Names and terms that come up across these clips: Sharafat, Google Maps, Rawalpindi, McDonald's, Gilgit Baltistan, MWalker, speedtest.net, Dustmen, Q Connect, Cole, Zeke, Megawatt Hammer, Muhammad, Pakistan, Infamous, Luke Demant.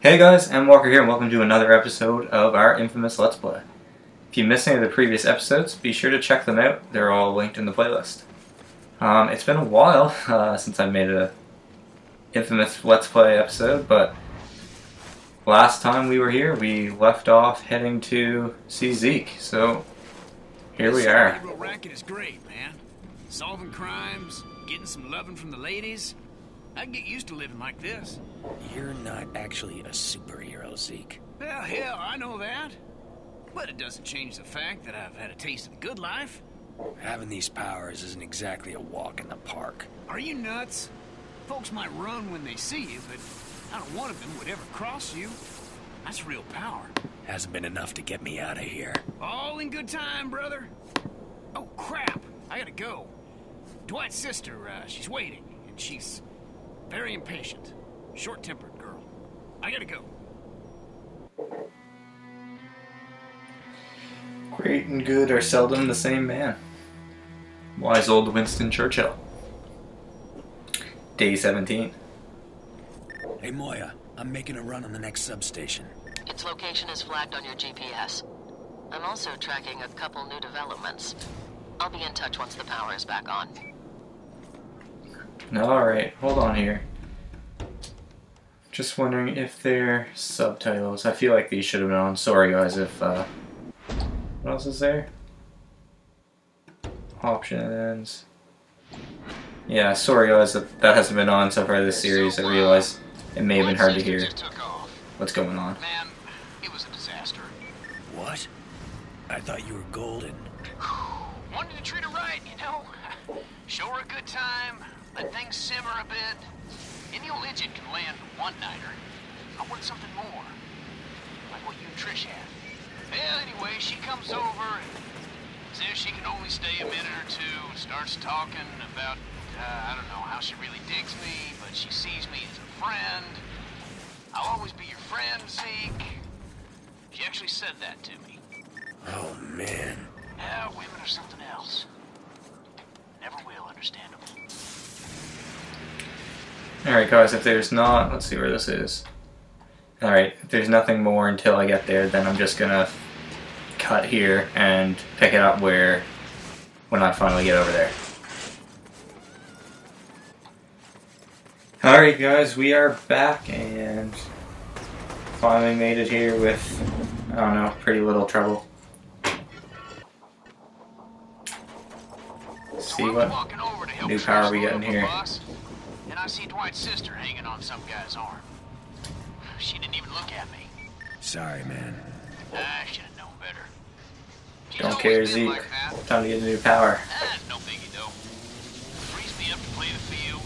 Hey guys, I'm Walker here and welcome to another episode of our Infamous Let's Play. If you missed any of the previous episodes, be sure to check them out. They're all linked in the playlist. It's been a while since I made an Infamous Let's Play episode, but last time we were here, we left off heading to see Zeke, so here we are. This racket is great, man. Solving crimes, getting some loving from the ladies. I can get used to living like this. You're not actually a superhero, Zeke. Well, hell, I know that. But it doesn't change the fact that I've had a taste of the good life. Having these powers isn't exactly a walk in the park. Are you nuts? Folks might run when they see you, but not one of them would ever cross you. That's real power. Hasn't been enough to get me out of here. All in good time, brother. Oh, crap. I gotta go. Dwight's sister, she's waiting, and she's... very impatient, short-tempered girl. I gotta go. Great and good are seldom the same man. Wise old Winston Churchill. Day 17. Hey Moya, I'm making a run on the next substation. Its location is flagged on your GPS. I'm also tracking a couple new developments. I'll be in touch once the power is back on. Alright, hold on here. Just wondering if they're subtitles. I feel like these should have been on. Sorry guys if, what else is there? Options. Yeah, sorry guys if that hasn't been on so far this series. I realize it may have been hard to hear what's going on. Man, it was a disaster. What? I thought you were golden. Wanted to treat her right, you know? Show her a good time. Let things simmer a bit. Any old idiot can land a one-nighter. I want something more. Like what you and Trish had. Well, anyway, she comes over and says she can only stay a minute or two. Starts talking about, I don't know, how she really digs me, but she sees me as a friend. I'll always be your friend, Zeke. She actually said that to me. Oh, man. Now, women are something else. Never will, understandable. Alright guys, if there's not, let's see where this is. Alright, if there's nothing more until I get there, then I'm just gonna cut here and pick it up when I finally get over there. Alright guys, we are back and finally made it here with, I don't know, pretty little trouble. Let's see what new power we get in here. I see Dwight's sister hanging on some guy's arm. She didn't even look at me. Sorry, man. I should have known better. She's don't care, Zeke. Like time to get a new power. No biggie, though. Frees me up to play the field.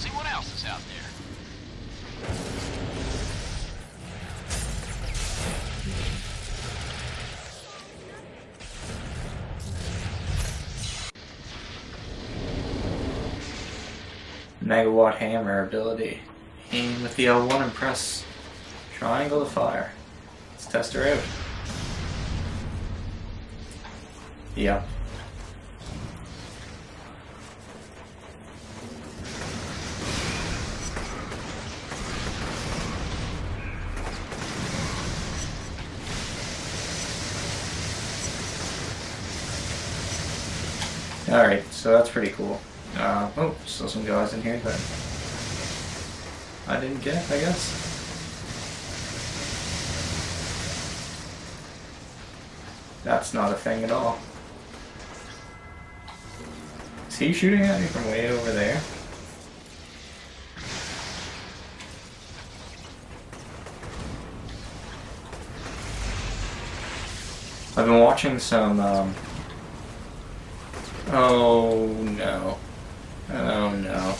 See what else is out there. Megawatt hammer ability. Aim with the L1 and press triangle to fire. Let's test her out. Yep. Alright, so that's pretty cool. Oh, still some guys in here that I didn't get, I guess. That's not a thing at all. Is he shooting at me from way over there? I've been watching some, oh no. Oh no.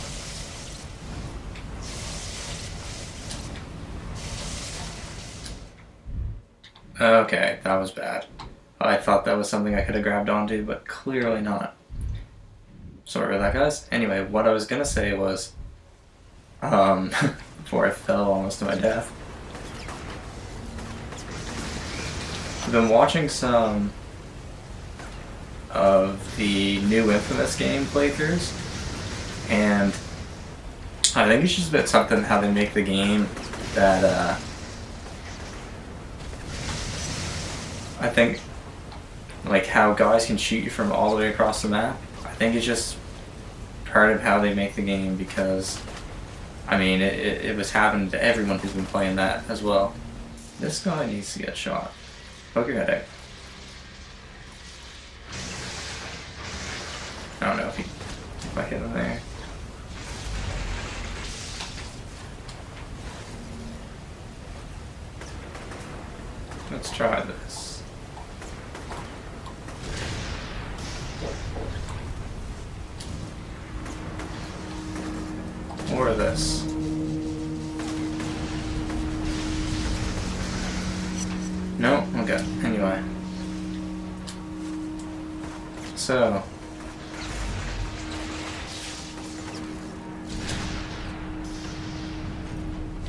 Okay, that was bad. I thought that was something I could have grabbed onto, but clearly not. Sorry about that, guys. Anyway, what I was gonna say was... before I fell almost to my death. I've been watching some... of the new Infamous game playthroughs. And I think it's just about something how they make the game that I think like how guys can shoot you from all the way across the map, I think it's just part of how they make the game, because I mean it was happening to everyone who's been playing that as well. This guy needs to get shot. Poke your head out. I don't know if I hit him there. Let's try this. Or this. No? Okay. Anyway. So.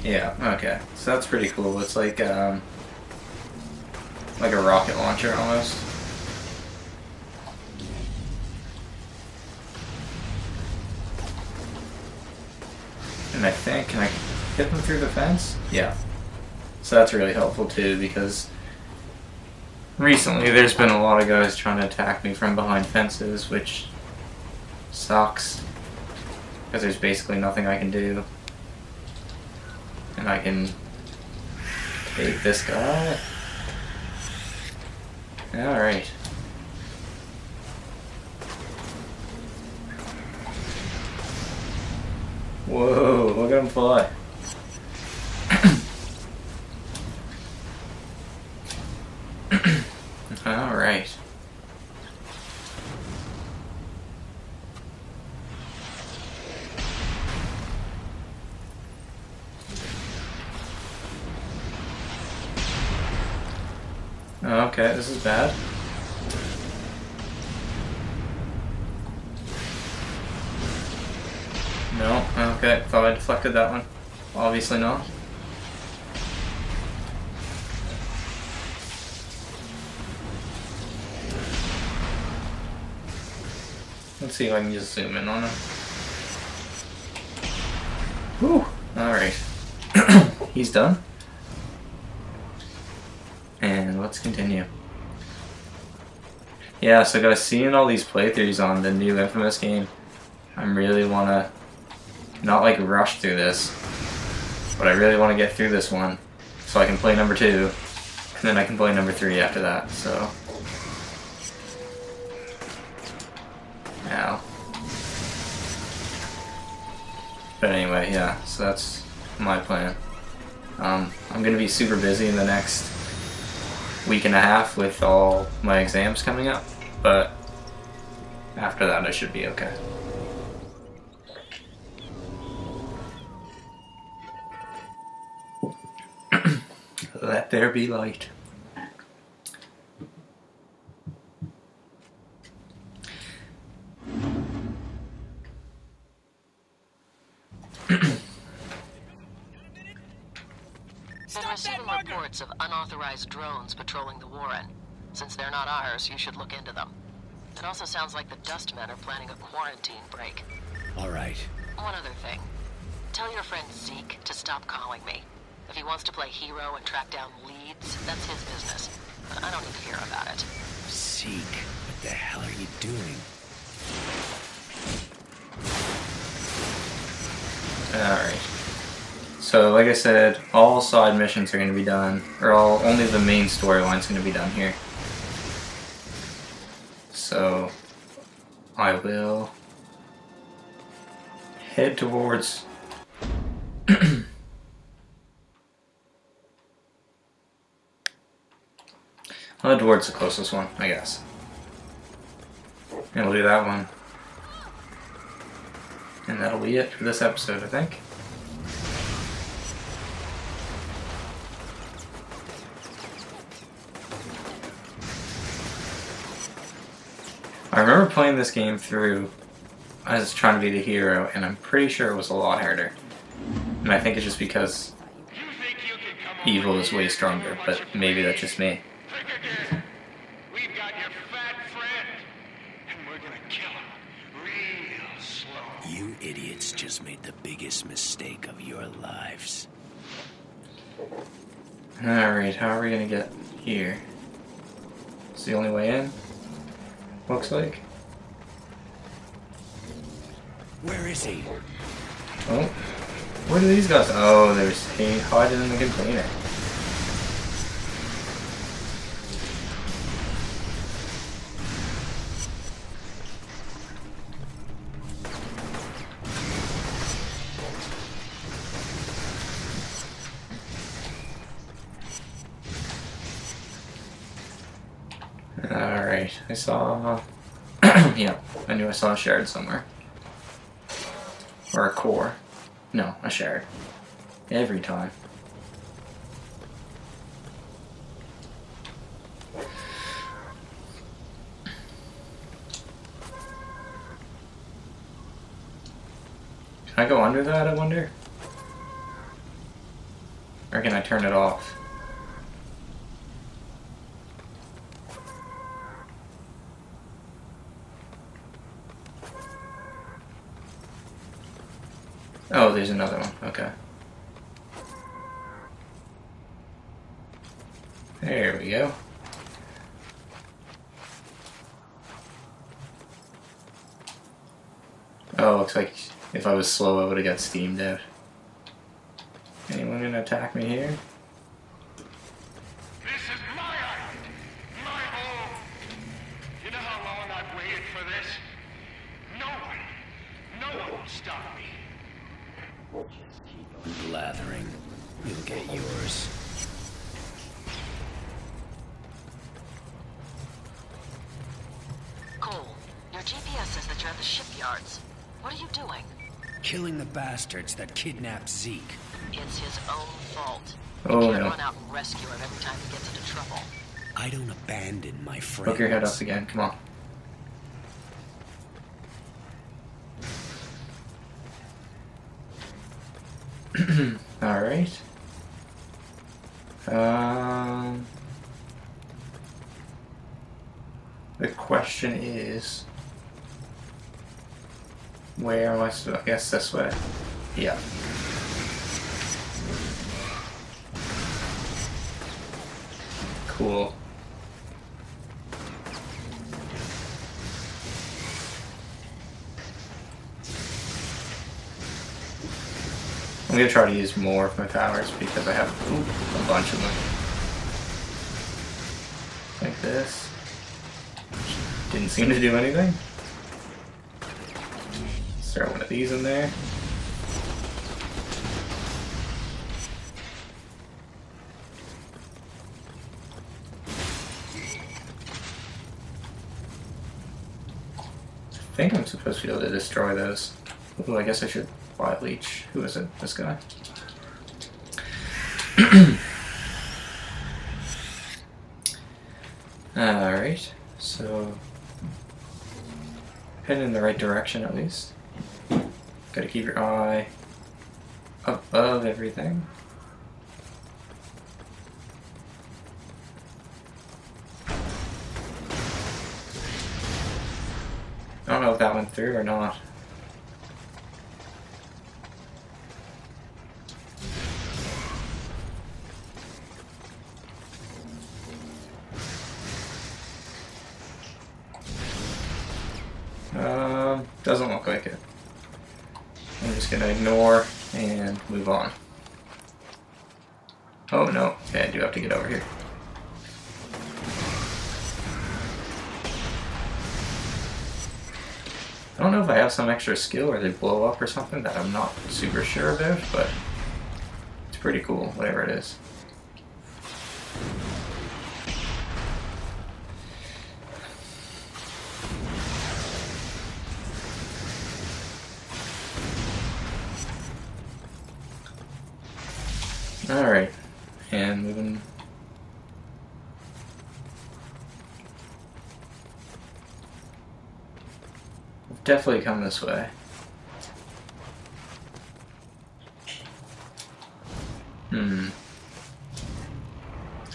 Yeah, okay. So that's pretty cool. It's like a rocket launcher almost. And I think, can I hit them through the fence? Yeah. So that's really helpful too, because recently there's been a lot of guys trying to attack me from behind fences, which sucks, because there's basically nothing I can do. And I can take this guy. Alright. Whoa, look at him fly. Alright. Okay, this is bad. No, okay, thought I deflected that one. Obviously not. Let's see if I can just zoom in on him. Whew, alright. He's done. And let's continue. Yeah, so guys, seeing all these playthroughs on the new Infamous game, I really want to not like rush through this, but I really want to get through this one so I can play number 2, and then I can play number 3 after that, so. Ow. But anyway, yeah, so that's my plan. I'm going to be super busy in the next week and a half with all my exams coming up, but after that I should be okay. Let there be light. Of unauthorized drones patrolling the Warren. Since they're not ours, you should look into them. It also sounds like the Dustmen are planning a quarantine break. All right. One other thing. Tell your friend Zeke to stop calling me. If he wants to play hero and track down leads, that's his business. I don't need to hear about it. Zeke, what the hell are you doing? All right. So, like I said, all side missions are going to be done, or only the main storyline's going to be done here. So, I will head towards I'll head towards the closest one, I guess. And we'll do that one. And that'll be it for this episode, I think. I remember playing this game through, I was trying to be the hero, and I'm pretty sure it was a lot harder. And I think it's just because evil is way stronger, but maybe that's just me. We've got your fat friend, and we're gonna kill him real slow. You idiots just made the biggest mistake of your lives. Alright, how are we gonna get here? It's the only way in? Looks like. Where is he? Oh. Where do these guys? Oh, there's he hiding in the container. Alright, I saw... yeah, I knew I saw a shard somewhere. Or a core. No, a shard. Every time. Can I go under that, I wonder? Or can I turn it off? Oh, there's another one. Okay. There we go. Oh, looks like if I was slow, I would have got steamed out. Anyone gonna attack me here? This is my island, my home. You know how long I've waited for this? No one will stop me. Just keep on blathering. You'll get yours. Cole, your GPS says that you're at the shipyards. What are you doing? Killing the bastards that kidnapped Zeke. It's his own fault. Oh, you can't run out and rescue him every time he gets into trouble. I don't abandon my friends. Look your head up again. Come on. Alright. The question is... where am I supposed to... I guess this way. Yeah. Cool. I'm gonna try to use more of my powers because I have a bunch of them. Like this. Didn't seem to do anything. Let's throw one of these in there. I think I'm supposed to be able to destroy those. Ooh, I guess I should. Wild Leech. Who is it? This guy. Alright, so... heading in the right direction at least. Gotta keep your eye above everything. I don't know if that went through or not. Doesn't look like it. I'm just gonna ignore and move on. Oh no, okay, I do have to get over here. I don't know if I have some extra skill or they blow up or something that I'm not super sure about, but it's pretty cool, whatever it is. Alright, and moving. We've definitely come this way.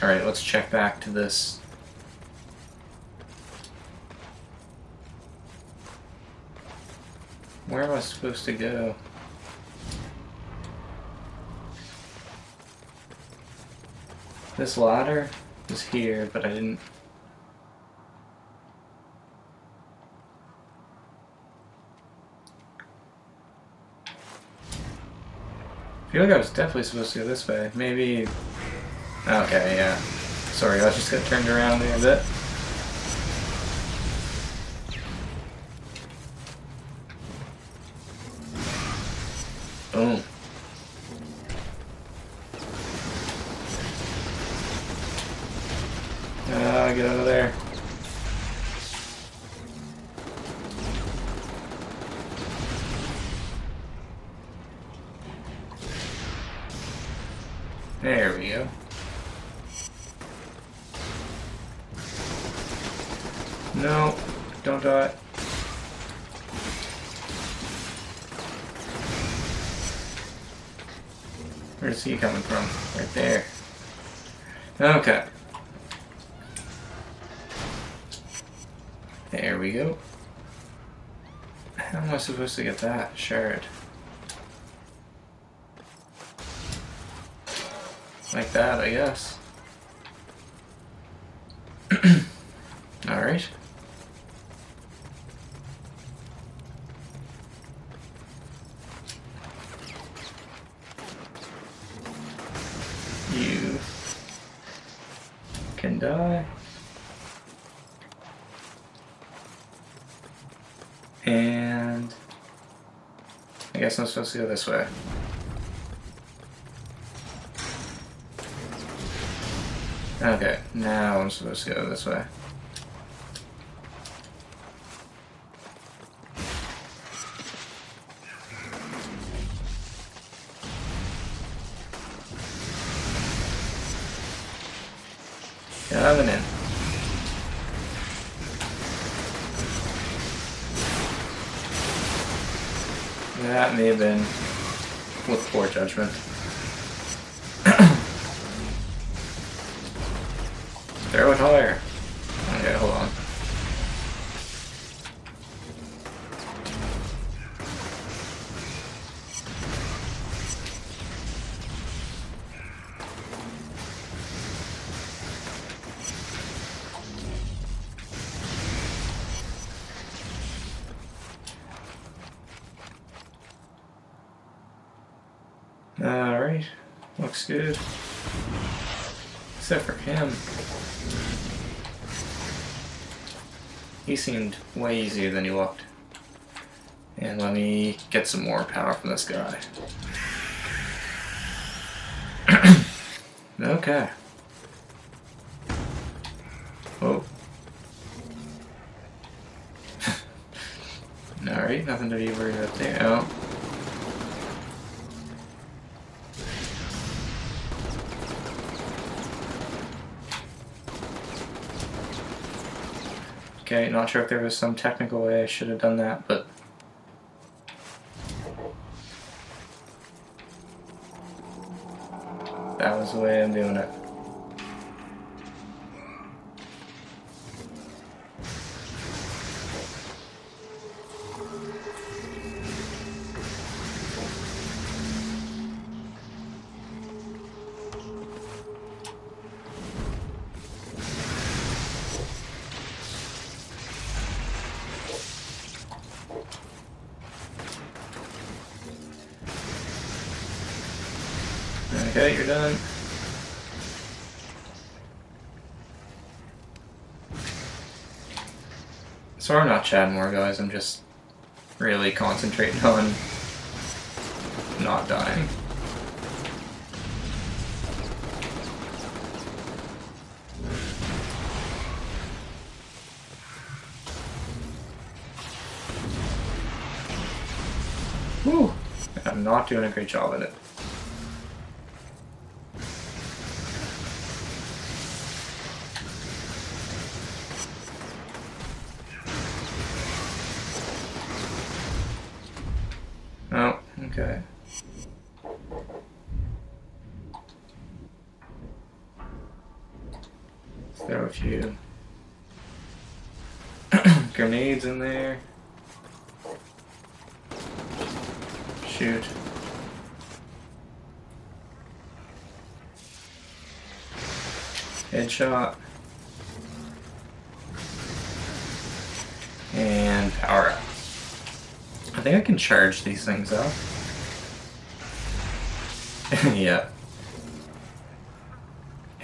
Alright, let's check back to this. Where am I supposed to go? This ladder was here, but I didn't... I feel like I was definitely supposed to go this way. Maybe... Okay, yeah. Sorry, I just got turned around a bit. Boom. Get out of there. There we go. No, don't die. Where's he coming from? Right there. Okay. There we go. How am I supposed to get that shard? Like that, I guess. Alright. You can die. And I guess I'm supposed to go this way. Okay, now I'm supposed to go this way. Coming in. That may have been with poor judgment. Throw it higher. Okay, hold on. Alright, looks good. Except for him. He seemed way easier than he looked. And let me get some more power from this guy. Okay. Oh. Alright, nothing to be worried about there. Oh. Okay, not sure if there was some technical way I should have done that, but... that was the way I'm doing it. Okay, you're done. So I'm not chatting more, guys. I'm just really concentrating on not dying. Whew. I'm not doing a great job at it. Okay. Throw a few grenades in there. Shoot. Headshot. And power up. I think I can charge these things up. Yeah.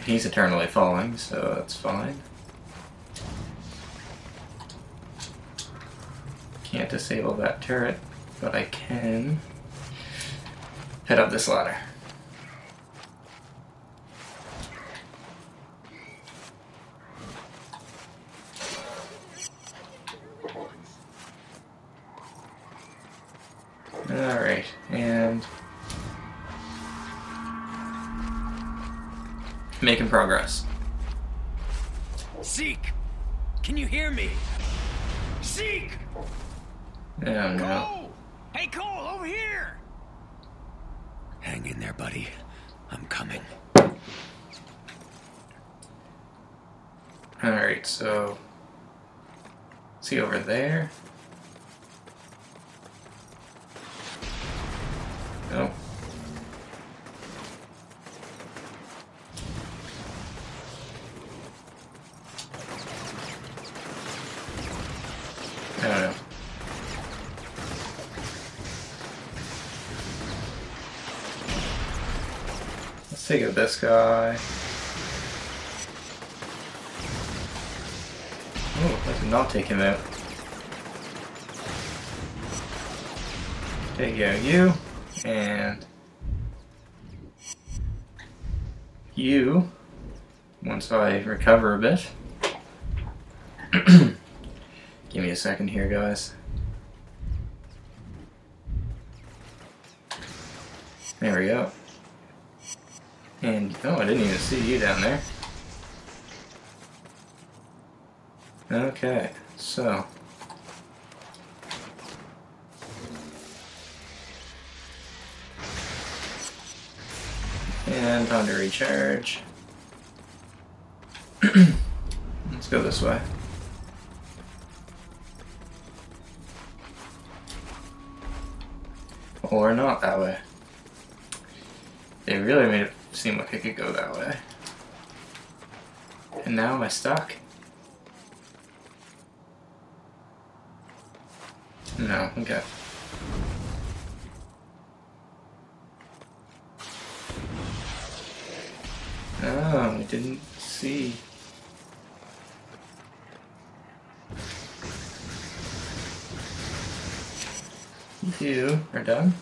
He's eternally falling, so that's fine. Can't disable that turret, but I can head up this ladder. Alright, and making progress. Zeke! Can you hear me? Zeke! Oh no. Cole! Hey Cole, over here! Hang in there, buddy. I'm coming. Alright, so see over there. Oh. I don't know. Let's take out this guy. Oh, I did not take him out. Take out you. And you, once I recover a bit, give me a second here, guys. There we go. And oh, I didn't even see you down there. Okay, so. And time to recharge. Let's go this way. Or not that way. They really made it seem like I could go that way. And now am I stuck? No, okay. Oh, I didn't see. You are done.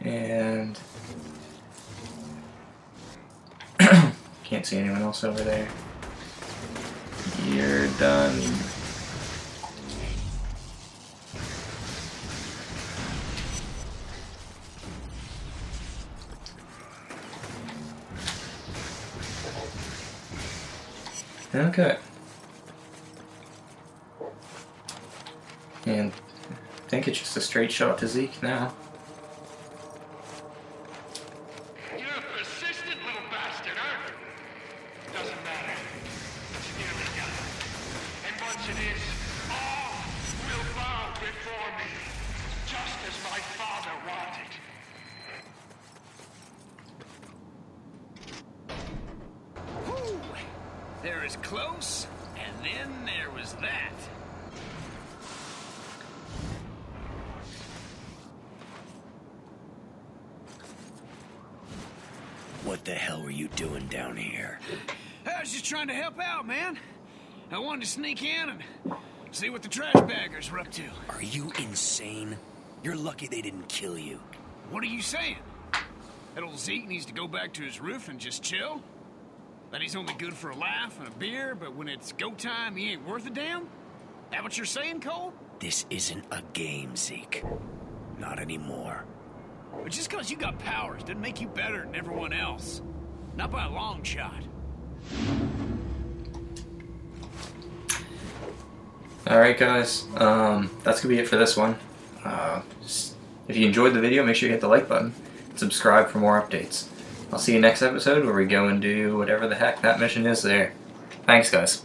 And can't see anyone else over there. You're done. Okay. And I think it's just a straight shot to Zeke now. You're a persistent little bastard, aren't you? Doesn't matter. It's nearly done. And once it is, all will bow before me, just as my father wanted. There is close, and then there was that. What the hell were you doing down here? I was just trying to help out, man. I wanted to sneak in and see what the trash baggers were up to. Are you insane? You're lucky they didn't kill you. What are you saying? That old Zeke needs to go back to his roof and just chill? That he's only good for a laugh and a beer, but when it's go time, he ain't worth a damn? That what you're saying, Cole? This isn't a game, Zeke. Not anymore. But just because you got powers doesn't make you better than everyone else. Not by a long shot. Alright, guys. That's going to be it for this one. If you enjoyed the video, make sure you hit the like button and subscribe for more updates. I'll see you next episode where we go and do whatever the heck that mission is there. Thanks, guys.